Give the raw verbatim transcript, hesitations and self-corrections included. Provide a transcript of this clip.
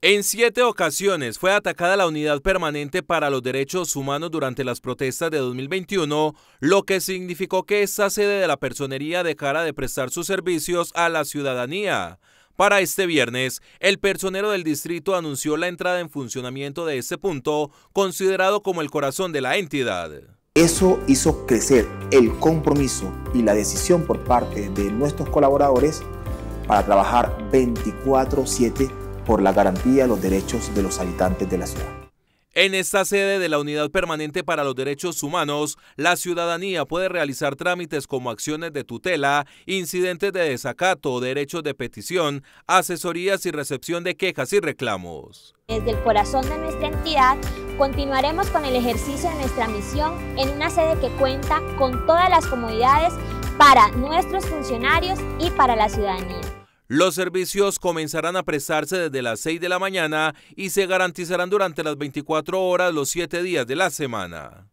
En siete ocasiones fue atacada la Unidad Permanente para los Derechos Humanos durante las protestas de dos mil veintiuno, lo que significó que esta sede de la Personería dejara de prestar sus servicios a la ciudadanía. Para este viernes, el personero del distrito anunció la entrada en funcionamiento de este punto, considerado como el corazón de la entidad. Eso hizo crecer el compromiso y la decisión por parte de nuestros colaboradores para trabajar veinticuatro siete por la garantía de los derechos de los habitantes de la ciudad. En esta sede de la Unidad Permanente para los Derechos Humanos, la ciudadanía puede realizar trámites como acciones de tutela, incidentes de desacato, derechos de petición, asesorías y recepción de quejas y reclamos. Desde el corazón de nuestra entidad, continuaremos con el ejercicio de nuestra misión en una sede que cuenta con todas las comodidades para nuestros funcionarios y para la ciudadanía. Los servicios comenzarán a prestarse desde las seis de la mañana y se garantizarán durante las veinticuatro horas los siete días de la semana.